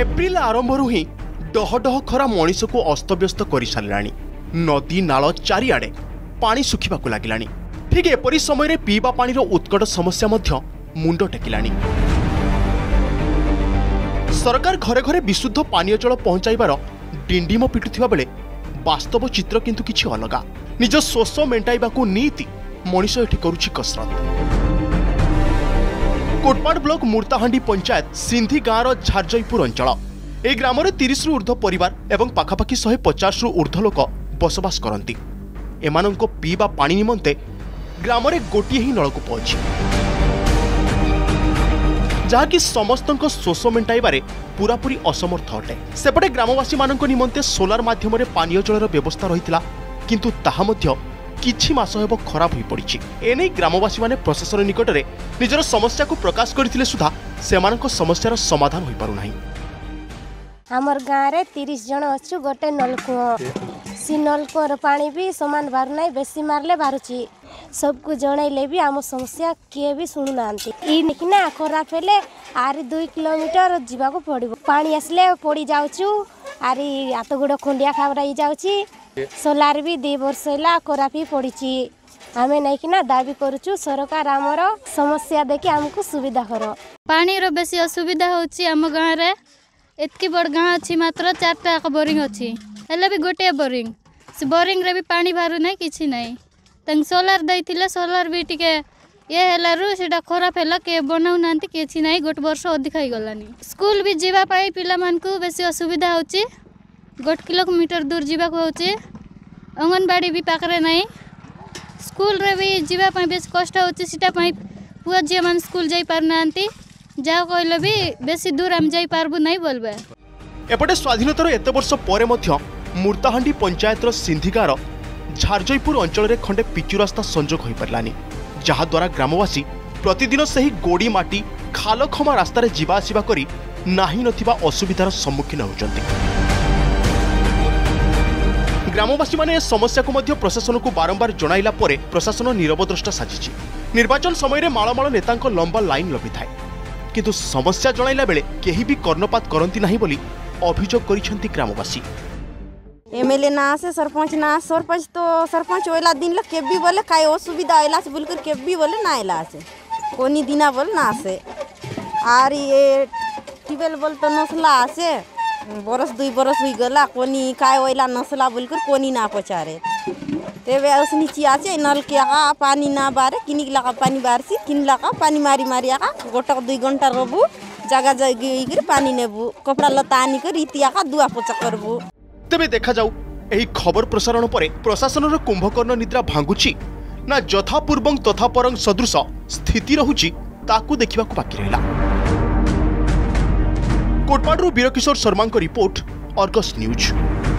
April आरंभरू ही डहडह खरा मनिष को अस्तव्यस्त कर सारे नदी नाल चारिआडे पानी सुखा लगिलाणी। ठीक एपरी समय पीवा पानी उत्कट समस्या मुंड टेकिलाणी। सरकार घरे घरे विशुद्ध पानीय जल पहुंचाइबार डिंडिम पिटुथिबा बेले वास्तव चित्र किंतु किछि अलगा। निज शोष मेंटाइबाकू नीति मनिष एठी करूछि कसरत। कोटपाड ब्लॉक मूर्ताहांडी पंचायत सिंधी गाँवर झारजईपुर अंचल ए ग्राम में 30 रु ऊर्ध्व परिवार एवं पाखापाखि 150 रु ऊर्ध्व लोक बसवास करती। एमाननको पीवा पानी निमंते ग्राम में गोटे ही नलकूप अछि जहाँकि समस्तों शोष मेटाइबार पूरापूरी असमर्थ अटे। सेपटे ग्रामवासी मानक निमंते सोलार मध्यम पानीय जलर व्यवस्था रही था किंतु ताहा मध्य किछि मास हेबो खराब हो पड़ी। एने ग्रामवासी माने प्रशासन निकट में निजर समस्या को प्रकाश करथिले सुधा सेमानक समस्यार समाधान हो पारु नाही। हमर गाँव में 30 जन अच्छु गोटे नलकूप सी नलकूर पानी भी समान बारू ना बेसी मारे बारूची। सबको जनइले भी आम समस्या किए भी शुणुना इना खराब है। आरी 2 किलोमीटर जावाक पड़ो पानी आसले पड़ी जाऊँ आरी हाथ गोड़ खुंडिया खाबराई जाऊँगी। सोलार भी 2 वर्ष है खराब ही पड़ी। आम नहीं दाबी करुचु सरकार आमर समस्या देखी आमको सुविधा कर। पानी बेसी असुविधा होम गाँव में एतकी बड़ गाँव अच्छी मात्र 4टा बोरिंग अच्छी हेल्ला भी गोटे बोरिंग से बोरिंग रे भी पानी बाहर ना कि नहीं। सोलार दे सोलार भी टी ये हेलू से खराब है किए बनाऊ ना कि ना गोटे वर्ष अधिक हो गलानी। स्कूल भी जावाई पिला बेस असुविधा हो 1 किलोमीटर दूर जावाक अंगनवाड़ी भी पाखे ना। स्कूल रे भी जावाई बेस कष्ट होटापी पुआ झी मैंने स्कूल जापारना जहाँ कहले भी बेस दूर आम जापारू ना बोलवा। एपटे स्वाधीनतार एत वर्ष पर मूर्ताहांडी पंचायतर सिंधिगार झारजईपुर अंचल में खंडे पिचु रास्ता संजोग हो पारानी जहाद्वारा ग्रामवासी प्रतिदिन से ही गोड़ी माटी खालखमा रास्त जीवा आसवा करी नाही नथिबा असुविधार सम्मुखीन होउचंती। ग्रामवासी माने समस्या को मध्य प्रशासन को बारंबार जणाइला परे प्रशासन नीरव दृष्टा साजिछि। निर्वाचन समय माळमाळ नेतांक लंबा लाइन लंबी थाए किंतु समस्या जणाइला बेले केही भी कर्णपात करंती नाही बोली अभियोग करिसंती ग्रामवासी। एमएलए ना आसे सरपंच ना सरपंच तो सरपंच ओला दिन ल केबी बोले काय असुविधा आइला से बोलकर केबी बोले ना आइला से कोनी दिना बोल ना आसे। आर ये ट्यूबवेल बोल तो नसला आसे बरस 2 बरस हुई गला कोनी काय ओला नसला बोलकर कोनी ना पचारे तेवे असनी ची आसे नल के आ पानी ना बारे किनी लगा पानी बारसी किन लगा पानी मारी मारी आ गोटा 2 घंटा रहबू जगह जगह पानी नेबू कपड़ा लता आनी कर रीतिया का दुआ पोछा करबू। तेबे देखा जाऊ एही खबर प्रसारण परे प्रशासनर कुंभकर्ण निद्रा भांगुची ना यथा पूर्वं तथा परं सदृश स्थिति रहुची ताकू देखिबाकू बाकी रहला। कोटपाडरू वीरकिशोर शर्मा को रिपोर्ट, आर्गस न्यूज।